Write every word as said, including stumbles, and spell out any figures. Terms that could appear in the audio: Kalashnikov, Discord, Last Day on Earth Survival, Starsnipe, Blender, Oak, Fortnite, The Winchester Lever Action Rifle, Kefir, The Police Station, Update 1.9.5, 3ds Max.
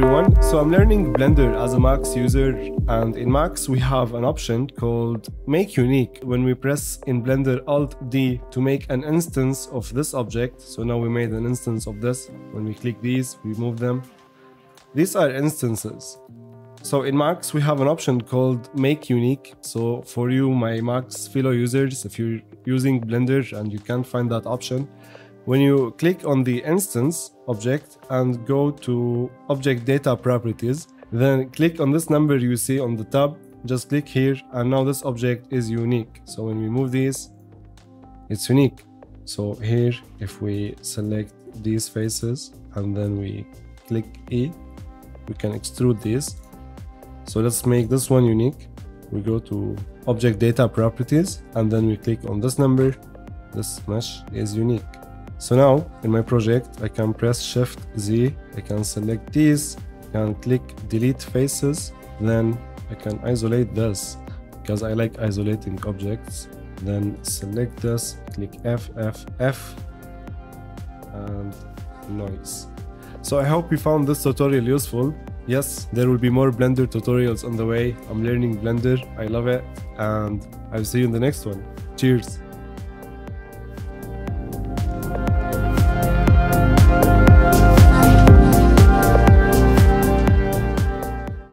everyone, so I'm learning Blender as a Max user, and in Max we have an option called Make Unique. When we press in Blender Alt D to make an instance of this object, so now we made an instance of this, when we click these, we move them. These are instances. So in Max we have an option called Make Unique, so for you my Max fellow users, if you're using Blender and you can't find that option, when you click on the instance object and go to object data properties, then click on this number you see on the tab, just click here, and now this object is unique. So when we move these, it's unique. So here, if we select these faces and then we click E, we can extrude these. So let's make this one unique. We go to object data properties and then we click on this number. This mesh is unique. So now in my project I can press Shift Z, I can select these, I can click delete faces, then I can isolate this because I like isolating objects, then select this, click F, F, F, and noise. So I hope you found this tutorial useful. Yes, there will be more Blender tutorials on the way. I'm learning Blender, I love it, and I'll see you in the next one. Cheers!